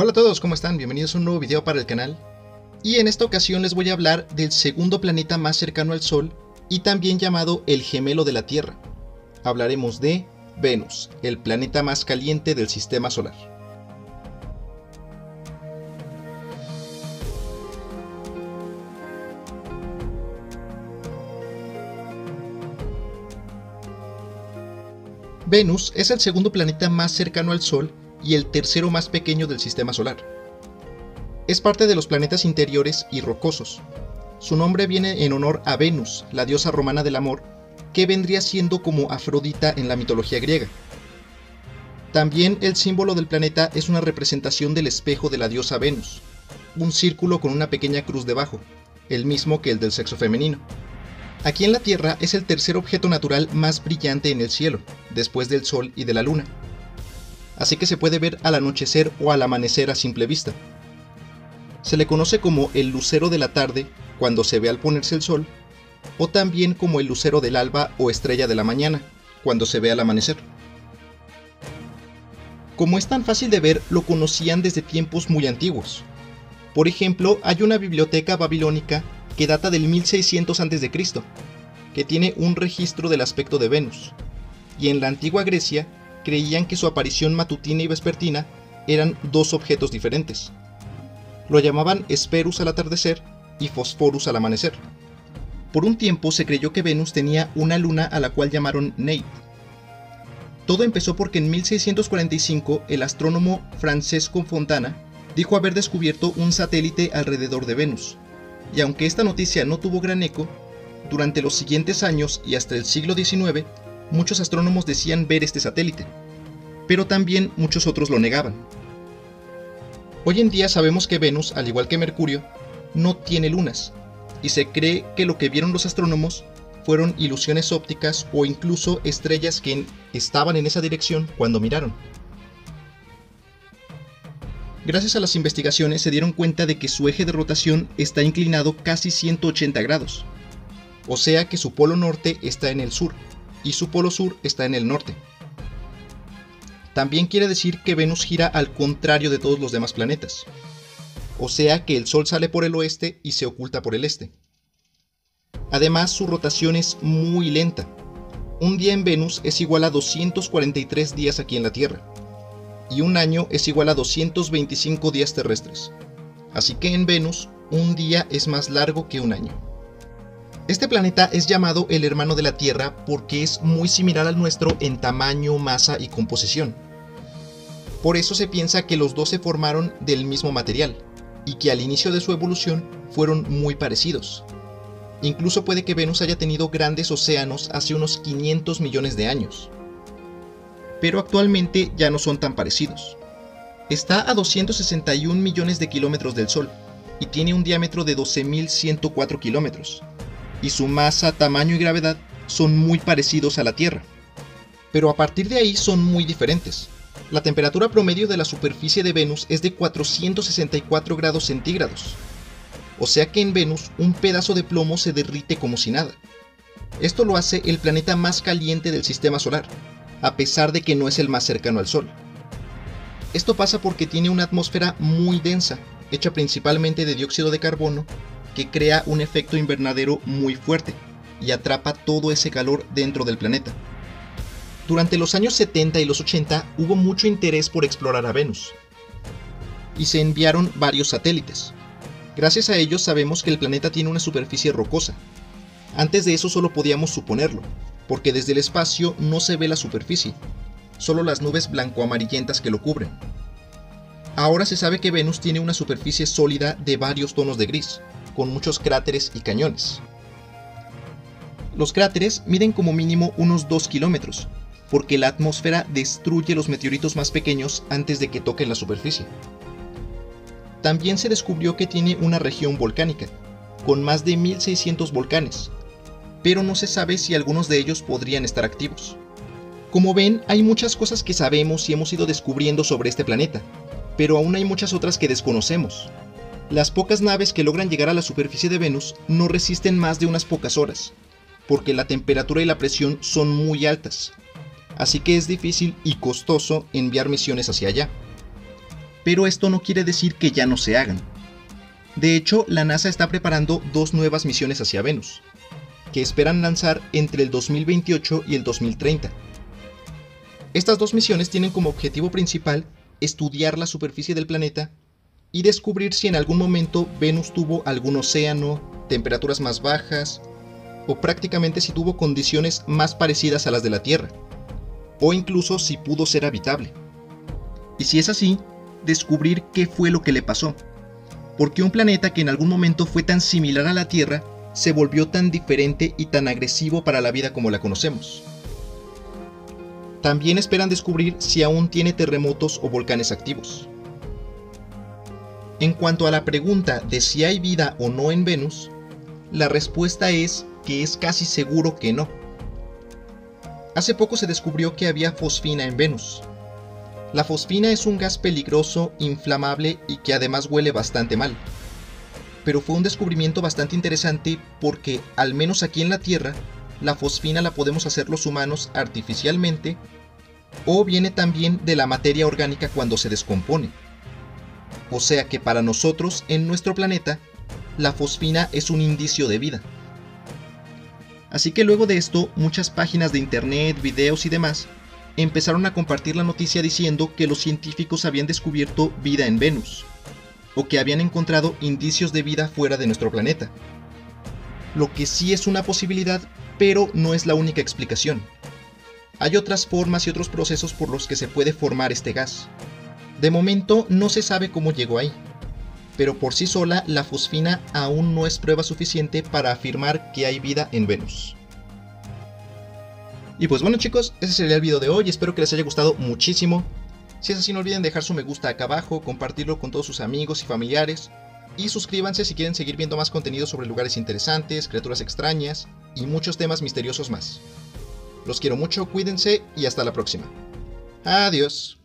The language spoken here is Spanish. Hola a todos, ¿cómo están? Bienvenidos a un nuevo video para el canal. Y en esta ocasión les voy a hablar del segundo planeta más cercano al Sol y también llamado el gemelo de la Tierra. Hablaremos de Venus, el planeta más caliente del sistema solar. Venus es el segundo planeta más cercano al Sol y el tercero más pequeño del sistema solar. Es parte de los planetas interiores y rocosos. Su nombre viene en honor a Venus, la diosa romana del amor, que vendría siendo como Afrodita en la mitología griega. También el símbolo del planeta es una representación del espejo de la diosa Venus, un círculo con una pequeña cruz debajo, el mismo que el del sexo femenino. Aquí en la Tierra es el tercer objeto natural más brillante en el cielo, después del Sol y de la Luna. Así que se puede ver al anochecer o al amanecer a simple vista. Se le conoce como el lucero de la tarde, cuando se ve al ponerse el sol, o también como el lucero del alba o estrella de la mañana, cuando se ve al amanecer. Como es tan fácil de ver, lo conocían desde tiempos muy antiguos. Por ejemplo, hay una biblioteca babilónica que data del 1600 a.C., que tiene un registro del aspecto de Venus, y en la antigua Grecia creían que su aparición matutina y vespertina eran dos objetos diferentes. Lo llamaban Hesperus al atardecer y Fosforus al amanecer. Por un tiempo se creyó que Venus tenía una luna a la cual llamaron Neith. Todo empezó porque en 1645 el astrónomo Francesco Fontana dijo haber descubierto un satélite alrededor de Venus, y aunque esta noticia no tuvo gran eco, durante los siguientes años y hasta el siglo XIX, muchos astrónomos decían ver este satélite, pero también muchos otros lo negaban. Hoy en día sabemos que Venus, al igual que Mercurio, no tiene lunas, y se cree que lo que vieron los astrónomos fueron ilusiones ópticas o incluso estrellas que estaban en esa dirección cuando miraron. Gracias a las investigaciones se dieron cuenta de que su eje de rotación está inclinado casi 180 grados, o sea que su polo norte está en el sur y su polo sur está en el norte. También quiere decir que Venus gira al contrario de todos los demás planetas, o sea que el Sol sale por el oeste y se oculta por el este. Además, su rotación es muy lenta. Un día en Venus es igual a 243 días aquí en la Tierra, y un año es igual a 225 días terrestres. Así que en Venus, un día es más largo que un año. Este planeta es llamado el hermano de la Tierra porque es muy similar al nuestro en tamaño, masa y composición. Por eso se piensa que los dos se formaron del mismo material y que al inicio de su evolución fueron muy parecidos. Incluso puede que Venus haya tenido grandes océanos hace unos 500 millones de años. Pero actualmente ya no son tan parecidos. Está a 261 millones de kilómetros del Sol y tiene un diámetro de 12.104 kilómetros. Y su masa, tamaño y gravedad son muy parecidos a la Tierra, pero a partir de ahí son muy diferentes. La temperatura promedio de la superficie de Venus es de 464 grados centígrados, o sea que en Venus un pedazo de plomo se derrite como si nada. Esto lo hace el planeta más caliente del sistema solar, a pesar de que no es el más cercano al Sol. Esto pasa porque tiene una atmósfera muy densa, hecha principalmente de dióxido de carbono, que crea un efecto invernadero muy fuerte y atrapa todo ese calor dentro del planeta. Durante los años 70 y los 80 hubo mucho interés por explorar a Venus y se enviaron varios satélites. Gracias a ellos sabemos que el planeta tiene una superficie rocosa. Antes de eso solo podíamos suponerlo, porque desde el espacio no se ve la superficie, solo las nubes blanco-amarillentas que lo cubren. Ahora se sabe que Venus tiene una superficie sólida de varios tonos de gris, con muchos cráteres y cañones. Los cráteres miden como mínimo unos 2 kilómetros, porque la atmósfera destruye los meteoritos más pequeños antes de que toquen la superficie. También se descubrió que tiene una región volcánica, con más de 1.600 volcanes, pero no se sabe si algunos de ellos podrían estar activos. Como ven, hay muchas cosas que sabemos y hemos ido descubriendo sobre este planeta, pero aún hay muchas otras que desconocemos. Las pocas naves que logran llegar a la superficie de Venus no resisten más de unas pocas horas, porque la temperatura y la presión son muy altas, así que es difícil y costoso enviar misiones hacia allá. pero esto no quiere decir que ya no se hagan. De hecho, la NASA está preparando dos nuevas misiones hacia Venus, que esperan lanzar entre el 2028 y el 2030. Estas dos misiones tienen como objetivo principal estudiar la superficie del planeta y descubrir si en algún momento Venus tuvo algún océano, temperaturas más bajas, o prácticamente si tuvo condiciones más parecidas a las de la Tierra, o incluso si pudo ser habitable. Y si es así, descubrir qué fue lo que le pasó, porque un planeta que en algún momento fue tan similar a la Tierra se volvió tan diferente y tan agresivo para la vida como la conocemos. También esperan descubrir si aún tiene terremotos o volcanes activos. En cuanto a la pregunta de si hay vida o no en Venus, la respuesta es que es casi seguro que no. Hace poco se descubrió que había fosfina en Venus. La fosfina es un gas peligroso, inflamable y que además huele bastante mal. Pero fue un descubrimiento bastante interesante porque, al menos aquí en la Tierra, la fosfina la podemos hacer los humanos artificialmente, o viene también de la materia orgánica cuando se descompone. O sea que para nosotros, en nuestro planeta, la fosfina es un indicio de vida. Así que luego de esto, muchas páginas de internet, videos y demás, empezaron a compartir la noticia diciendo que los científicos habían descubierto vida en Venus, o que habían encontrado indicios de vida fuera de nuestro planeta. Lo que sí es una posibilidad, pero no es la única explicación. Hay otras formas y otros procesos por los que se puede formar este gas. De momento no se sabe cómo llegó ahí, pero por sí sola la fosfina aún no es prueba suficiente para afirmar que hay vida en Venus. Y pues bueno chicos, ese sería el video de hoy, espero que les haya gustado muchísimo. Si es así, no olviden dejar su me gusta acá abajo, compartirlo con todos sus amigos y familiares, y suscríbanse si quieren seguir viendo más contenido sobre lugares interesantes, criaturas extrañas y muchos temas misteriosos más. Los quiero mucho, cuídense y hasta la próxima. Adiós.